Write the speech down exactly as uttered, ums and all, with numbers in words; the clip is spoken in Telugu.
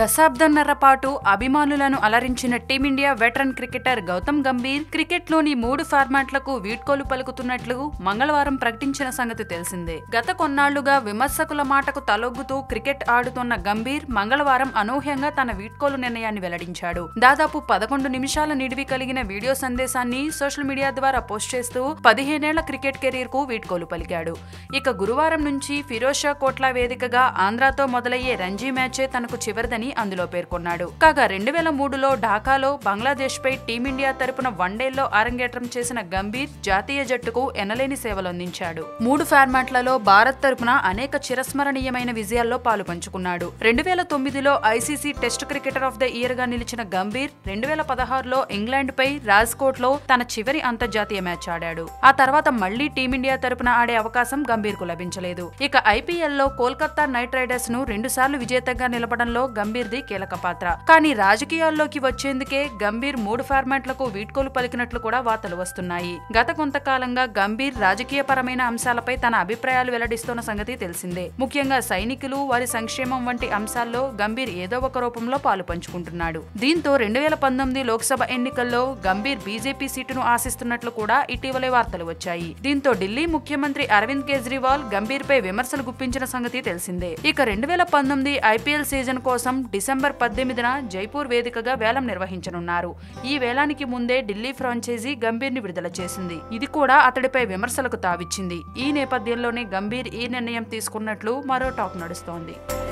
దశాబ్దన్నర పాటు అభిమానులను అలరించిన team India veteran cricketer Gautam Gambhir క్రికెట్లోని మూడు ఫార్మాట్లకు వీడ్కోలు పలుకుతున్నట్లు మంగళవారం ప్రకటించిన సంగతి తెలిసిందే. గత కొన్నాళ్లుగా విమర్శకుల మాటకు తలొగ్గుతూ క్రికెట్ ఆడుతున్న గంభీర్ మంగళవారం అనూహ్యంగా తన వీడ్కోలు నిర్ణయాన్ని వెల్లడించాడు. దాదాపు పదకొండు నిమిషాల నిడివి కలిగిన వీడియో సందేశాన్ని సోషల్ మీడియా ద్వారా పోస్ట్ చేస్తూ పదిహేనేళ్ల క్రికెట్ కెరీర్ కు వీడ్కోలు పలికాడు. ఇక గురువారం నుంచి ఫిరోజ్ షా కోట్లా వేదికగా ఆంధ్రాతో మొదలయ్యే రంజీ మ్యాచే తనకు చివరిదని అందులో పేర్కొన్నాడు. కాగా రెండు వేల మూడులో ఢాకాలో బంగ్లాదేశ్ పై టీమిండియా తరపున వన్డేల్లో అరంగేట్రం చేసిన గంభీర్ జాతీయ జట్టుకు ఎనలేని సేవలందించాడు. మూడు ఫార్మాట్లలో భారత్ తరపున అనేక చిరస్మరణీయమైన విజయాల్లో పాలు పంచుకున్నాడు. రెండు వేల తొమ్మిదిలో ICC test cricketer of the year గా నిలిచిన గంభీర్ రెండు వేల పదహారులో ఇంగ్లాండ్ పై రాజ్కోట్ లో తన చివరి అంతర్జాతీయ మ్యాచ్ ఆడాడు. ఆ తర్వాత మళ్లీ టీమిండియా తరపున ఆడే అవకాశం గంభీర్ కు లభించలేదు. ఇక ఐపీఎల్ లో కోల్కతా నైట్ రైడర్స్ ను రెండుసార్లు విజేతగా నిలపడంలో గంభీర్ది కీలక పాత్ర. కానీ రాజకీయాల్లోకి వచ్చేందుకే గంభీర్ మూడు ఫార్మాట్లకు వీడ్కోలు పలికినట్లు కూడా వార్తలు వస్తున్నాయి. గత కొంతకాలంగా గంభీర్ రాజకీయపరమైన అంశాలపై తన అభిప్రాయాలు వెల్లడిస్తున్న సంగతి తెలిసిందే. ముఖ్యంగా సైనికులు, వారి సంక్షేమం వంటి అంశాల్లో గంభీర్ ఏదో ఒక రూపంలో పాలు పంచుకుంటున్నాడు. దీంతో రెండు వేల పంతొమ్మిది లోక్సభ ఎన్నికల్లో గంభీర్ బీజేపీ సీటును ఆశిస్తున్నట్లు కూడా ఇటీవలే వార్తలు వచ్చాయి. దీంతో ఢిల్లీ ముఖ్యమంత్రి అరవింద్ కేజ్రీవాల్ గంభీర్ పై విమర్శలు గుప్పించిన సంగతి తెలిసిందే. ఇక రెండు వేల పంతొమ్మిది ఐపీఎల్ సీజన్ కోసం డిసెంబర్ పద్దెనిమిదిన జైపూర్ వేదికగా వేలం నిర్వహించనున్నారు. ఈ వేలానికి ముందే ఢిల్లీ ఫ్రాంచైజీ గంభీర్ ని విడుదల చేసింది. ఇది కూడా అతడిపై విమర్శలకు తావిచ్చింది. ఈ నేపథ్యంలోనే గంభీర్ ఈ నిర్ణయం తీసుకున్నట్లు మరో టాక్ నడుస్తోంది.